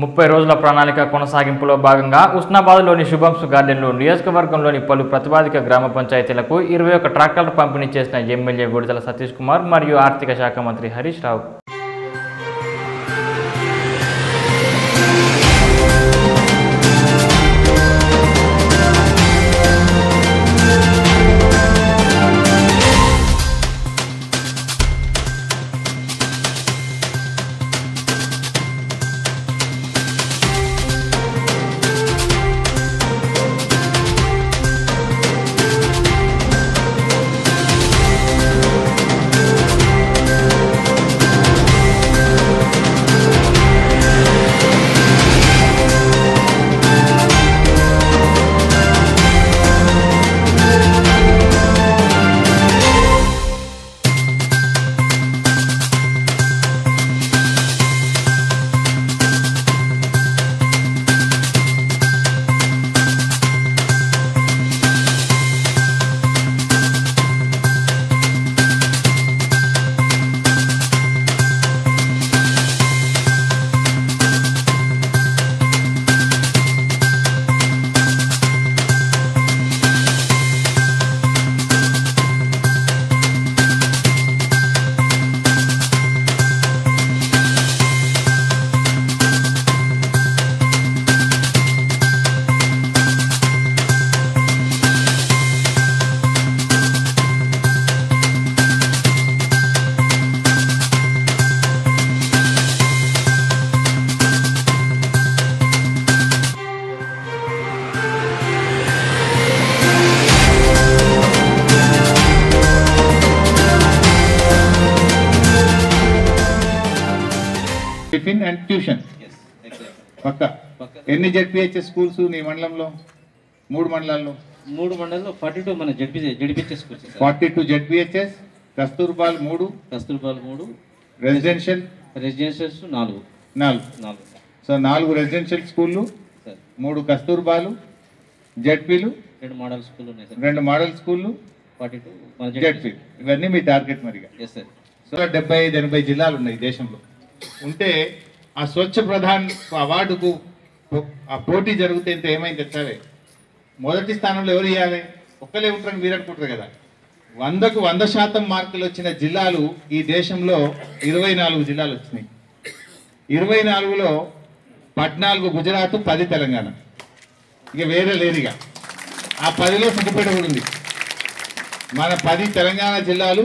30 రోజుల ప్రణాళిక కొనసాగింపులో భాగంగా హుస్నాబాద్లోని శుభంసు గార్డెన్లో నియోజకవర్గంలోని పలు ప్రతిపాదిక గ్రామ పంచాయతీలకు 21 ట్రాక్టర్లు పంపిణీ చేసిన ఎమ్మెల్యే బొడితల సతీష్ కుమార్ మరియు ఆర్థిక శాఖ మంత్రి Harish Rao. Tiffin and tuition పక్క ఎన్ని జెడ్పిహెచ్ఎస్ స్కూల్స్ మీ మండలంలో? 3 మండలాల్లో 42 మన జెడ్పిహెచ్ఎస్ స్కూల్స్. 42 జెడ్పిహెచ్ఎస్, కస్తూర్బాల్ 3, రెసిడెన్షియల్స్ 4. సో 4 రెసిడెన్షియల్ స్కూళ్ళు, 3 కస్తూర్బాలు, జెడ్పీలు, 2 మోడల్ స్కూల్ ఉన్నాయి సార్. 2 మోడల్ స్కూళ్ళు, 42 జెడ్పీ. ఇవన్నీ మీ టార్గెట్ మరిగా? Yes sir. సో 75-80 జిల్లాలు ఉన్నాయి దేశంలో. ఉంటే ఆ స్వచ్ఛ ప్రధాన్ అవార్డుకు ఆ పోటీ జరిగితే ఇంత ఏమైంది సరే, మొదటి స్థానంలో ఎవరు ఇవ్వాలి? ఒక్కలే ఉంటారని మీరు అనుకుంటారు కదా. 100% మార్కులు వచ్చిన జిల్లాలు ఈ దేశంలో 24 జిల్లాలు వచ్చినాయి. 24లో 14 గుజరాత్, 10 తెలంగాణ, ఇక వేరే లేదుగా. ఆ 10లో సిద్దిపేట కూడా ఉంది. మన 10 తెలంగాణ జిల్లాలు